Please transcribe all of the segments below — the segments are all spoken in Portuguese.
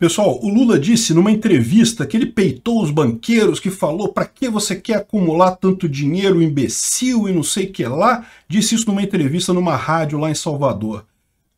Pessoal, o Lula disse numa entrevista que ele peitou os banqueiros, que falou para que você quer acumular tanto dinheiro, imbecil e não sei o que lá. Disse isso numa entrevista numa rádio lá em Salvador.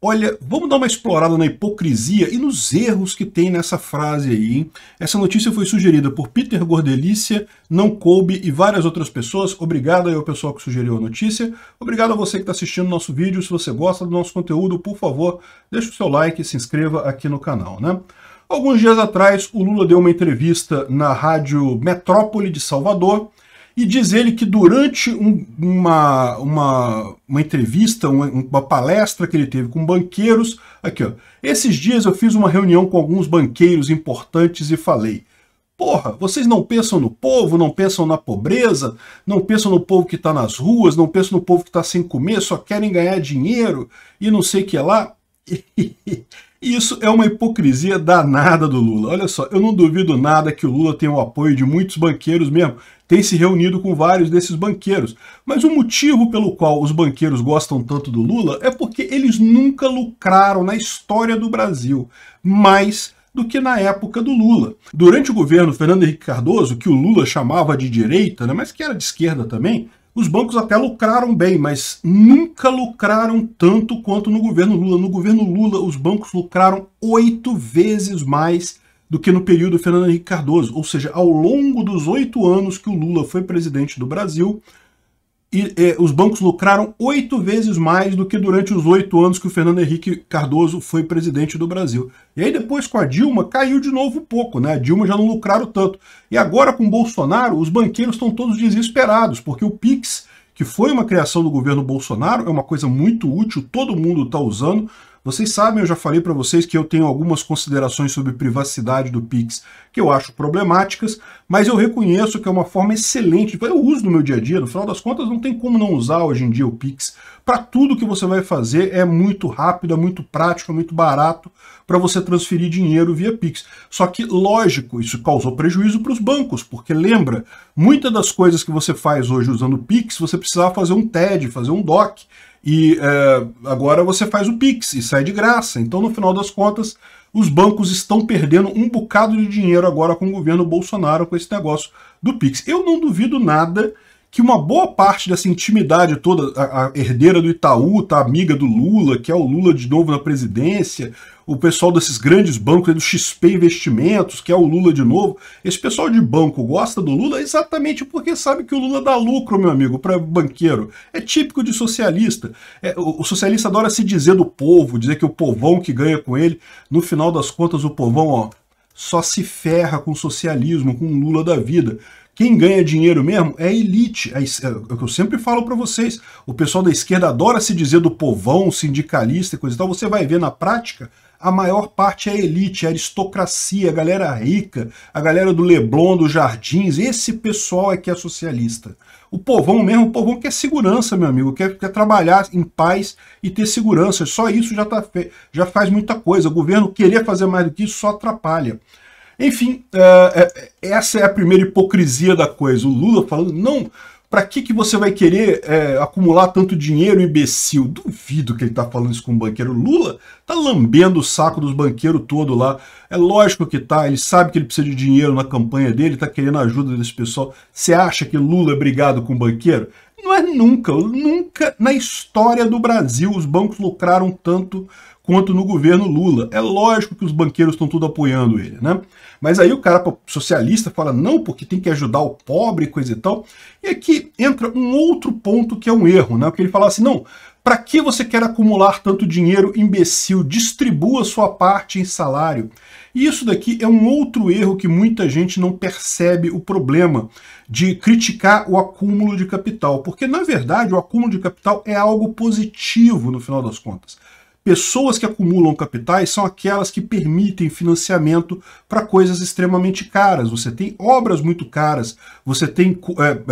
Olha, vamos dar uma explorada na hipocrisia e nos erros que tem nessa frase aí, hein? Essa notícia foi sugerida por Peter Gordelícia, não coube e várias outras pessoas. Obrigado aí ao pessoal que sugeriu a notícia. Obrigado a você que está assistindo o nosso vídeo. Se você gosta do nosso conteúdo, por favor, deixa o seu like e se inscreva aqui no canal, né? Alguns dias atrás, o Lula deu uma entrevista na rádio Metrópole de Salvador. E diz ele que durante uma entrevista, uma palestra que ele teve com banqueiros... Aqui, ó. Esses dias eu fiz uma reunião com alguns banqueiros importantes e falei... Porra, vocês não pensam no povo, não pensam na pobreza, não pensam no povo que está nas ruas, não pensam no povo que está sem comer, só querem ganhar dinheiro e não sei o que lá... Isso é uma hipocrisia danada do Lula. Olha só, eu não duvido nada que o Lula tenha o apoio de muitos banqueiros mesmo. Tem se reunido com vários desses banqueiros. Mas o motivo pelo qual os banqueiros gostam tanto do Lula é porque eles nunca lucraram na história do Brasil mais do que na época do Lula. Durante o governo Fernando Henrique Cardoso, que o Lula chamava de direita, né, mas que era de esquerda também, os bancos até lucraram bem, mas nunca lucraram tanto quanto no governo Lula. No governo Lula, os bancos lucraram 8 vezes mais do que no período Fernando Henrique Cardoso. Ou seja, ao longo dos 8 anos que o Lula foi presidente do Brasil, os bancos lucraram 8 vezes mais do que durante os 8 anos que o Fernando Henrique Cardoso foi presidente do Brasil. E aí depois com a Dilma caiu de novo um pouco, né? A Dilma já não lucraram tanto. E agora com o Bolsonaro os banqueiros estão todos desesperados, porque o PIX, que foi uma criação do governo Bolsonaro, é uma coisa muito útil, todo mundo está usando. Vocês sabem, eu já falei para vocês que eu tenho algumas considerações sobre privacidade do Pix que eu acho problemáticas, mas eu reconheço que é uma forma excelente, eu uso no meu dia a dia, no final das contas não tem como não usar hoje em dia o Pix. Para tudo que você vai fazer é muito rápido, é muito prático, é muito barato para você transferir dinheiro via Pix. Só que, lógico, isso causou prejuízo para os bancos, porque lembra, muitas das coisas que você faz hoje usando o Pix, você precisava fazer um TED, fazer um DOC, e agora você faz o PIX e sai de graça. Então, no final das contas, os bancos estão perdendo um bocado de dinheiro agora com o governo Bolsonaro, com esse negócio do PIX. Eu não duvido nada que uma boa parte dessa intimidade toda, a herdeira do Itaú, tá amiga do Lula, que é o Lula de novo na presidência, o pessoal desses grandes bancos, do XP Investimentos, que é o Lula de novo, esse pessoal de banco gosta do Lula exatamente porque sabe que o Lula dá lucro, meu amigo, para banqueiro. É típico de socialista. O socialista adora se dizer do povo, dizer que o povão que ganha com ele, no final das contas o povão, ó, só se ferra com o socialismo, com o Lula da vida. Quem ganha dinheiro mesmo é a elite, é o que eu sempre falo para vocês, o pessoal da esquerda adora se dizer do povão, sindicalista e coisa e tal, você vai ver na prática, a maior parte é a elite, a aristocracia, a galera rica, a galera do Leblon, do Jardins, esse pessoal é que é socialista. O povão mesmo, o povão quer segurança, meu amigo, quer trabalhar em paz e ter segurança, só isso já faz muita coisa, o governo querer fazer mais do que isso só atrapalha. Enfim, essa é a primeira hipocrisia da coisa. O Lula falando, não, para que você vai querer acumular tanto dinheiro, imbecil? Duvido que ele tá falando isso com o banqueiro. O Lula tá lambendo o saco dos banqueiros todo lá. É lógico que tá, ele sabe que ele precisa de dinheiro na campanha dele, tá querendo a ajuda desse pessoal. Você acha que Lula é brigado com o banqueiro? Não é nunca, nunca na história do Brasil os bancos lucraram tanto quanto no governo Lula. É lógico que os banqueiros estão tudo apoiando ele, né? Mas aí o cara socialista fala, não, porque tem que ajudar o pobre, coisa e tal. E aqui entra um outro ponto que é um erro, né? Porque ele fala assim, não, para que você quer acumular tanto dinheiro, imbecil? Distribua sua parte em salário. E isso daqui é um outro erro que muita gente não percebe o problema de criticar o acúmulo de capital. Porque, na verdade, o acúmulo de capital é algo positivo, no final das contas. Pessoas que acumulam capitais são aquelas que permitem financiamento para coisas extremamente caras. Você tem obras muito caras, você tem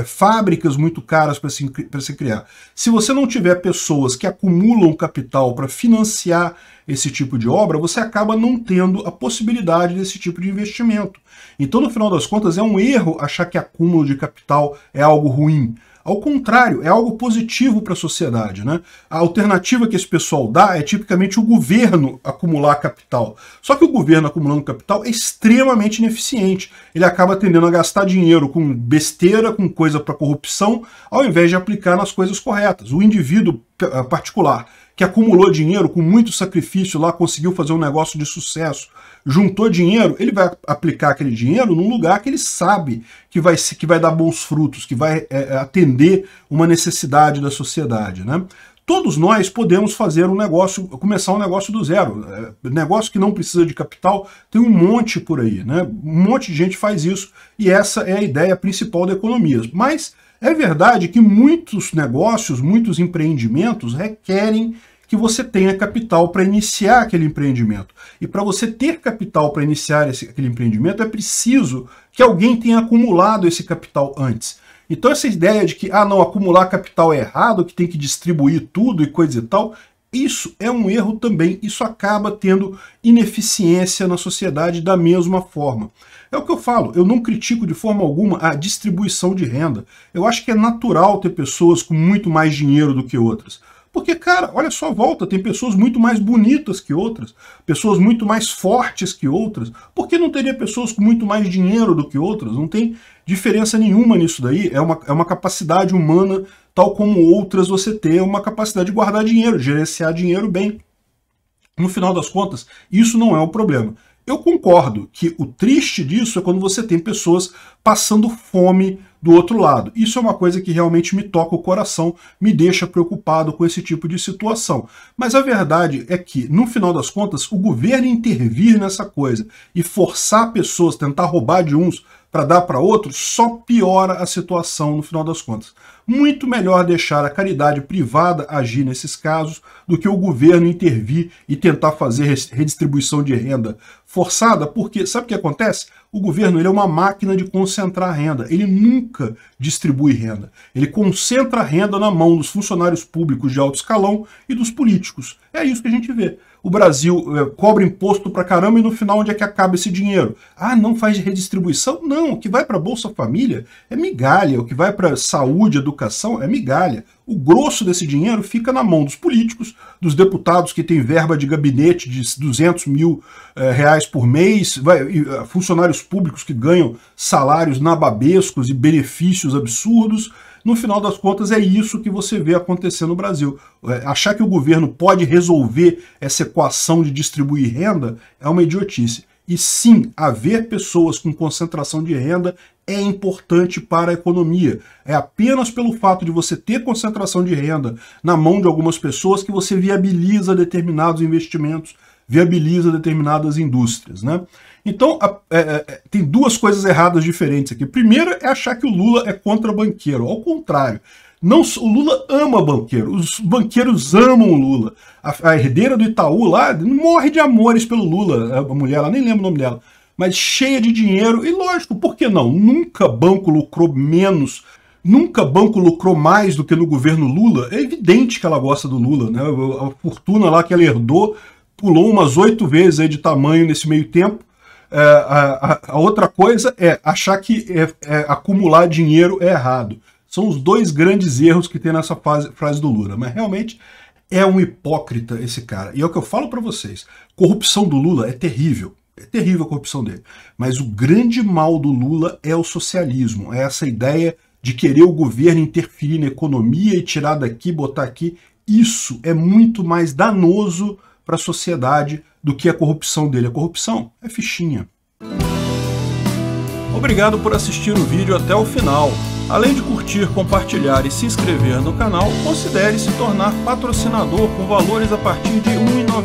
fábricas muito caras para se criar. Se você não tiver pessoas que acumulam capital para financiar esse tipo de obra, você acaba não tendo a possibilidade desse tipo de investimento. Então, no final das contas, é um erro achar que acúmulo de capital é algo ruim. Ao contrário, é algo positivo para a sociedade, né? A alternativa que esse pessoal dá é tipicamente o governo acumular capital. Só que o governo acumulando capital é extremamente ineficiente. Ele acaba tendendo a gastar dinheiro com besteira, com coisa para corrupção, ao invés de aplicar nas coisas corretas. O indivíduo particular que acumulou dinheiro com muito sacrifício lá, conseguiu fazer um negócio de sucesso, juntou dinheiro, ele vai aplicar aquele dinheiro num lugar que ele sabe que vai dar bons frutos, que vai atender uma necessidade da sociedade, né? Todos nós podemos fazer um negócio, começar um negócio do zero. Negócio que não precisa de capital, tem um monte por aí, né? Um monte de gente faz isso, e essa é a ideia principal da economia. Mas é verdade que muitos negócios, muitos empreendimentos requerem que você tenha capital para iniciar aquele empreendimento. E para você ter capital para iniciar aquele empreendimento, é preciso que alguém tenha acumulado esse capital antes. Então essa ideia de que, ah não, acumular capital é errado, que tem que distribuir tudo e coisa e tal, isso é um erro também. Isso acaba tendo ineficiência na sociedade da mesma forma. É o que eu falo, eu não critico de forma alguma a distribuição de renda. Eu acho que é natural ter pessoas com muito mais dinheiro do que outras. Porque, cara, olha só a volta, tem pessoas muito mais bonitas que outras, pessoas muito mais fortes que outras. Por que não teria pessoas com muito mais dinheiro do que outras? Não tem diferença nenhuma nisso daí. É uma capacidade humana, tal como outras você tem, uma capacidade de guardar dinheiro, gerenciar dinheiro bem. No final das contas, isso não é um problema. Eu concordo que o triste disso é quando você tem pessoas passando fome do outro lado. Isso é uma coisa que realmente me toca o coração, me deixa preocupado com esse tipo de situação. Mas a verdade é que, no final das contas, o governo intervir nessa coisa e forçar pessoas, tentar roubar de uns para dar para outros, só piora a situação no final das contas. Muito melhor deixar a caridade privada agir nesses casos do que o governo intervir e tentar fazer redistribuição de renda forçada, porque sabe o que acontece? O governo, ele é uma máquina de concentrar renda, ele nunca distribui renda. Ele concentra a renda na mão dos funcionários públicos de alto escalão e dos políticos. É isso que a gente vê. O Brasil cobra imposto pra caramba e no final onde é que acaba esse dinheiro? Ah, não faz redistribuição? Não, o que vai para Bolsa Família é migalha, o que vai para saúde, educação é migalha. O grosso desse dinheiro fica na mão dos políticos, dos deputados que tem verba de gabinete de 200 mil reais por mês, funcionários públicos que ganham salários nababescos e benefícios absurdos. No final das contas, é isso que você vê acontecer no Brasil. Achar que o governo pode resolver essa equação de distribuir renda é uma idiotice. E sim, haver pessoas com concentração de renda é importante para a economia. É apenas pelo fato de você ter concentração de renda na mão de algumas pessoas que você viabiliza determinados investimentos, viabiliza determinadas indústrias, né? Então, tem duas coisas erradas diferentes aqui. Primeiro é achar que o Lula é contra banqueiro. Ao contrário, não, o Lula ama banqueiro. Os banqueiros amam o Lula. A herdeira do Itaú lá morre de amores pelo Lula. A mulher lá, nem lembro o nome dela, mas cheia de dinheiro. E lógico, por que não? Nunca banco lucrou menos. Nunca banco lucrou mais do que no governo Lula. É evidente que ela gosta do Lula, né? A fortuna lá que ela herdou pulou umas 8 vezes aí de tamanho nesse meio tempo. A outra coisa é achar que acumular dinheiro é errado. São os dois grandes erros que tem nessa frase do Lula. Mas realmente é um hipócrita esse cara. E é o que eu falo para vocês. Corrupção do Lula é terrível. É terrível a corrupção dele. Mas o grande mal do Lula é o socialismo. É essa ideia de querer o governo interferir na economia e tirar daqui, botar aqui. Isso é muito mais danoso para a sociedade do que a corrupção dele. A corrupção é fichinha. Obrigado por assistir o vídeo até o final. Além de curtir, compartilhar e se inscrever no canal, considere se tornar patrocinador com valores a partir de R$ 1,99.